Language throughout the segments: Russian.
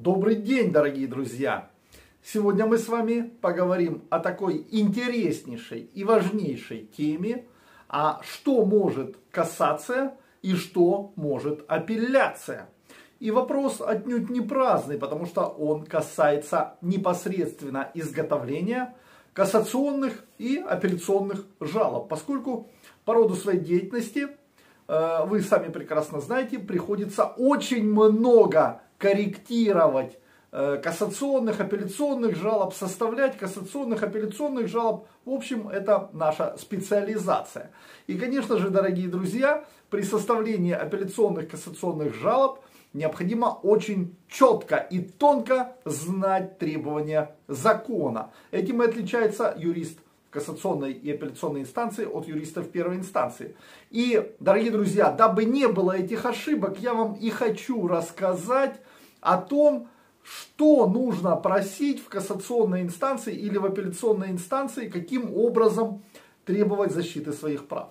Добрый день, дорогие друзья! Сегодня мы с вами поговорим о такой интереснейшей и важнейшей теме, а что может кассация и что может апелляция. И вопрос отнюдь не праздный, потому что он касается непосредственно изготовления кассационных и апелляционных жалоб, поскольку по роду своей деятельности, вы сами прекрасно знаете, приходится очень много корректировать кассационных, апелляционных жалоб, составлять кассационных, апелляционных жалоб. В общем, это наша специализация. И, конечно же, дорогие друзья, при составлении апелляционных, кассационных жалоб необходимо очень четко и тонко знать требования закона. Этим и отличается юрист кассационной и апелляционной инстанции от юристов первой инстанции. И, дорогие друзья, дабы не было этих ошибок, я вам и хочу рассказать о том, что нужно просить в кассационной инстанции или в апелляционной инстанции, каким образом требовать защиты своих прав.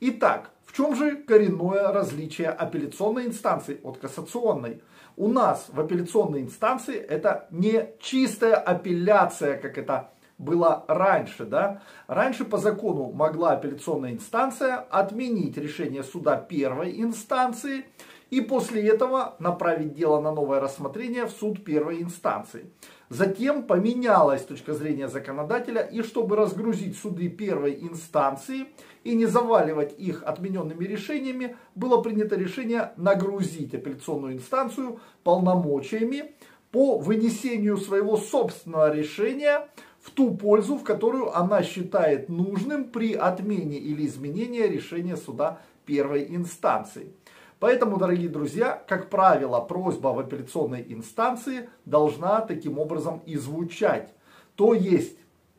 Итак, в чем же коренное различие апелляционной инстанции от кассационной? У нас в апелляционной инстанции это не чистая апелляция, как это было раньше, да? Раньше по закону могла апелляционная инстанция отменить решение суда первой инстанции и после этого направить дело на новое рассмотрение в суд первой инстанции. Затем поменялась точка зрения законодателя, и чтобы разгрузить суды первой инстанции и не заваливать их отмененными решениями, было принято решение нагрузить апелляционную инстанцию полномочиями по вынесению своего собственного решения в ту пользу, в которую она считает нужным при отмене или изменении решения суда первой инстанции. Поэтому, дорогие друзья, как правило, просьба в апелляционной инстанции должна таким образом и звучать. То есть,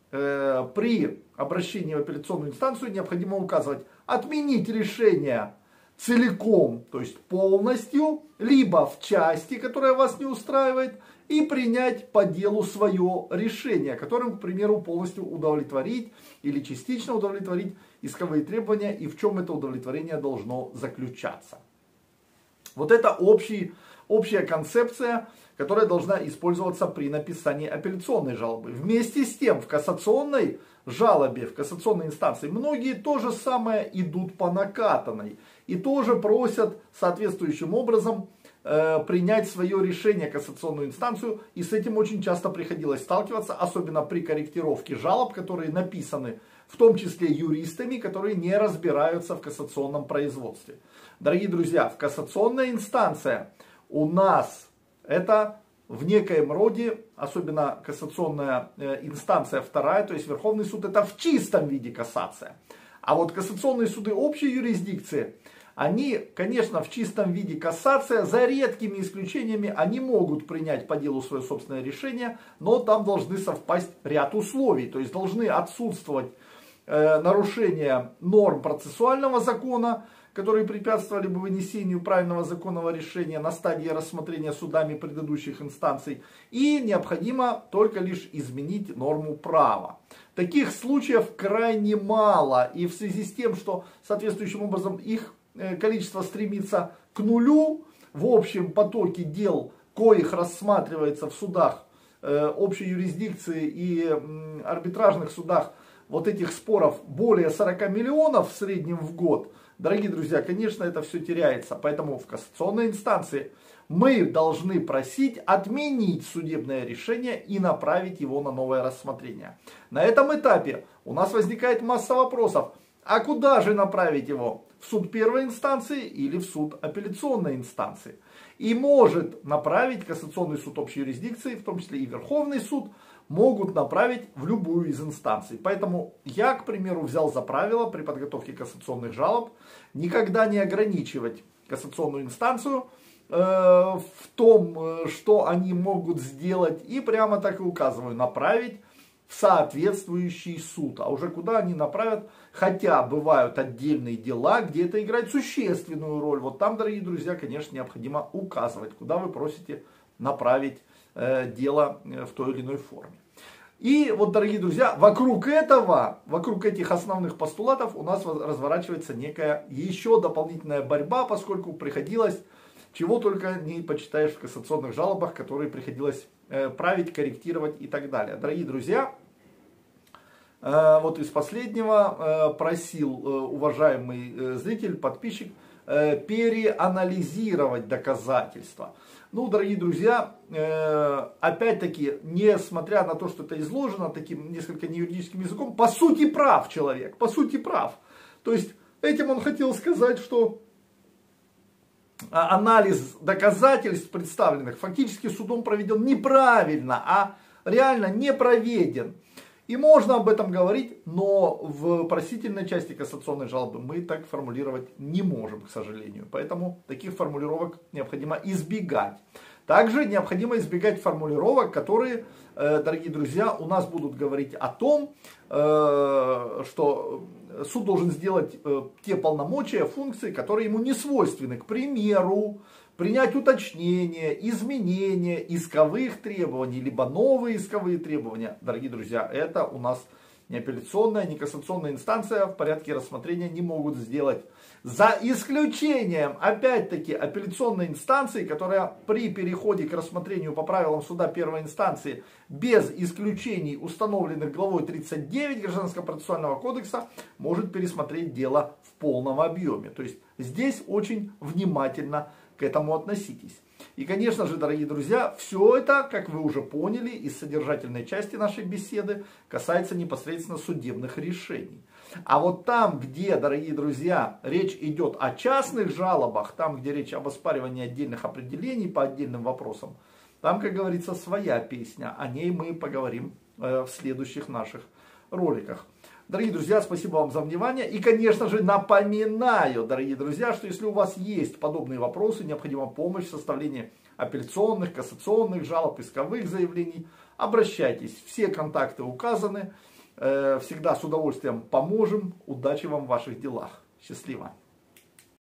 при обращении в апелляционную инстанцию необходимо указывать «отменить решение целиком», то есть полностью, либо в части, которая вас не устраивает, и принять по делу свое решение, которым, к примеру, полностью удовлетворить или частично удовлетворить исковые требования и в чем это удовлетворение должно заключаться. Вот это общая концепция, которая должна использоваться при написании апелляционной жалобы. Вместе с тем, в кассационной жалобе, в кассационной инстанции многие то же самое идут по накатанной и тоже просят соответствующим образом принять свое решение кассационную инстанцию, и с этим очень часто приходилось сталкиваться, особенно при корректировке жалоб, которые написаны в том числе юристами, которые не разбираются в кассационном производстве. Дорогие друзья, в кассационная инстанция у нас это в некоем роде, особенно кассационная инстанция вторая, то есть Верховный суд, это в чистом виде кассация. А вот кассационные суды общей юрисдикции, они, конечно, в чистом виде кассация, за редкими исключениями они могут принять по делу свое собственное решение, но там должны совпасть ряд условий, то есть должны отсутствовать нарушения норм процессуального закона, которые препятствовали бы вынесению правильного законного решения на стадии рассмотрения судами предыдущих инстанций, и необходимо только лишь изменить норму права. Таких случаев крайне мало, и в связи с тем, что соответствующим образом их количество стремится к нулю в общем потоке дел, коих рассматривается в судах общей юрисдикции и арбитражных судах, вот этих споров более 40 миллионов в среднем в год, дорогие друзья, конечно, это все теряется. Поэтому в кассационной инстанции мы должны просить отменить судебное решение и направить его на новое рассмотрение. На этом этапе у нас возникает масса вопросов. А куда же направить его? В суд первой инстанции или в суд апелляционной инстанции? И может направить кассационный суд общей юрисдикции, в том числе и Верховный суд, могут направить в любую из инстанций. Поэтому я, к примеру, взял за правило при подготовке кассационных жалоб никогда не ограничивать кассационную инстанцию в том, что они могут сделать, и прямо так и указываю, направить в соответствующий суд. А уже куда они направят, хотя бывают отдельные дела, где это играет существенную роль. Вот там, дорогие друзья, конечно, необходимо указывать, куда вы просите направить дело в той или иной форме. И вот, дорогие друзья, вокруг этих основных постулатов у нас разворачивается некая еще дополнительная борьба, поскольку приходилось Чего только не почитаешь в кассационных жалобах, которые приходилось править, корректировать и так далее. Дорогие друзья, вот из последнего просил уважаемый зритель, подписчик, переанализировать доказательства. Ну, дорогие друзья, опять-таки, несмотря на то, что это изложено таким несколько неюридическим языком, по сути прав человек, по сути прав. То есть, этим он хотел сказать, что анализ доказательств представленных фактически судом проведен неправильно, а реально не проведен. И можно об этом говорить, но в просительной части кассационной жалобы мы так формулировать не можем, к сожалению. Поэтому таких формулировок необходимо избегать. Также необходимо избегать формулировок, которые, дорогие друзья, у нас будут говорить о том, что суд должен сделать те полномочия, функции, которые ему не свойственны. К примеру, принять уточнения, изменения исковых требований, либо новые исковые требования. Дорогие друзья, это у нас не апелляционная, не кассационная инстанция в порядке рассмотрения не могут сделать. За исключением, опять-таки, апелляционной инстанции, которая при переходе к рассмотрению по правилам суда первой инстанции без исключений, установленных главой 39 Гражданского процессуального кодекса, может пересмотреть дело в полном объеме. То есть здесь очень внимательно к этому относитесь. И, конечно же, дорогие друзья, все это, как вы уже поняли, из содержательной части нашей беседы касается непосредственно судебных решений. А вот там, где, дорогие друзья, речь идет о частных жалобах, там, где речь об оспаривании отдельных определений по отдельным вопросам, там, как говорится, своя песня. О ней мы поговорим в следующих наших роликах. Дорогие друзья, спасибо вам за внимание. И, конечно же, напоминаю, дорогие друзья, что если у вас есть подобные вопросы, необходима помощь в составлении апелляционных, кассационных жалоб, исковых заявлений, обращайтесь. Все контакты указаны. Всегда с удовольствием поможем. Удачи вам в ваших делах. Счастливо.